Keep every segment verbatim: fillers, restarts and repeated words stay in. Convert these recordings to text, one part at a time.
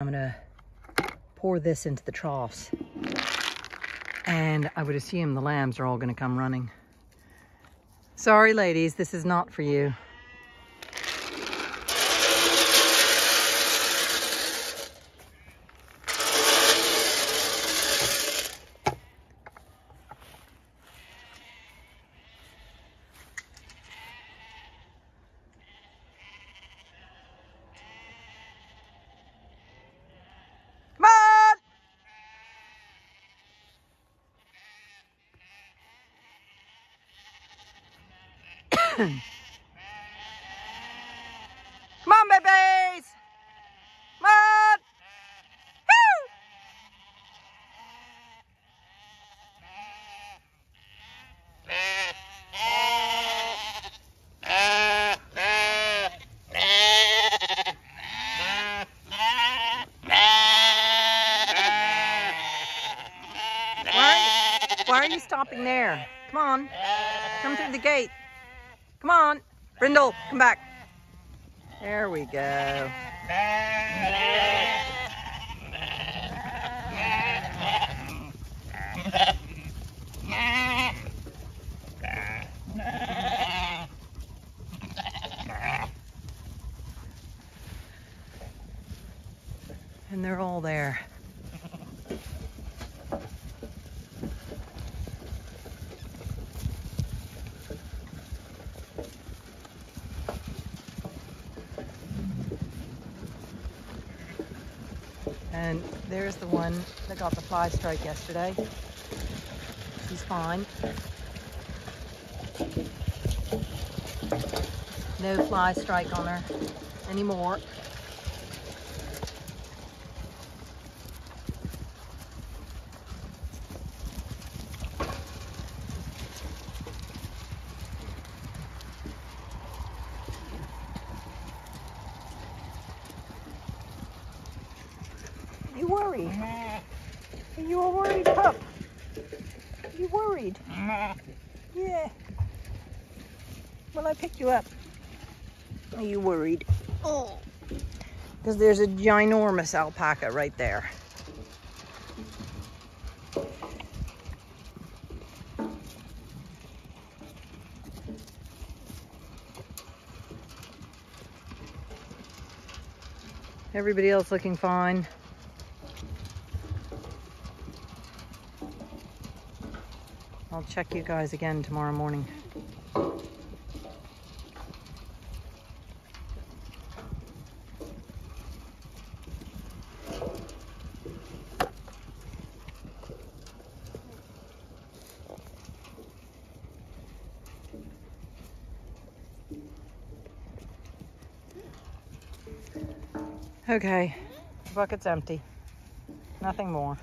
I'm gonna pour this into the troughs. And I would assume the lambs are all gonna come running. Sorry ladies, this is not for you. Come on, babies! Come on! Why, why are you stopping there? Come on, come through the gate. Come on, Brindle, come back. There we go. And they're all there. And there's the one that got the fly strike yesterday. He's fine. No fly strike on her anymore. You worried? You a worried pup? You worried? Yeah. Well, I picked you up. Are you worried? Oh, because there's a ginormous alpaca right there. Everybody else looking fine. I'll check you guys again tomorrow morning. Okay, the bucket's empty. Nothing more.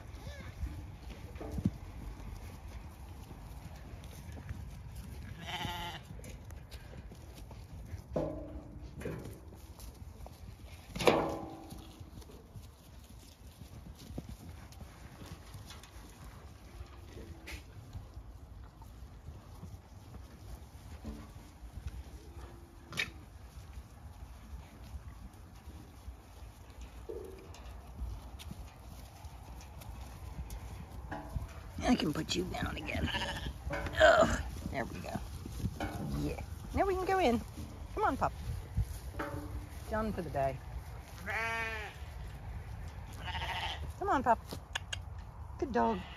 I can put you down again. Oh, there we go. Yeah. Now we can go in. Come on, pup. Done for the day. Come on, pup. Good dog.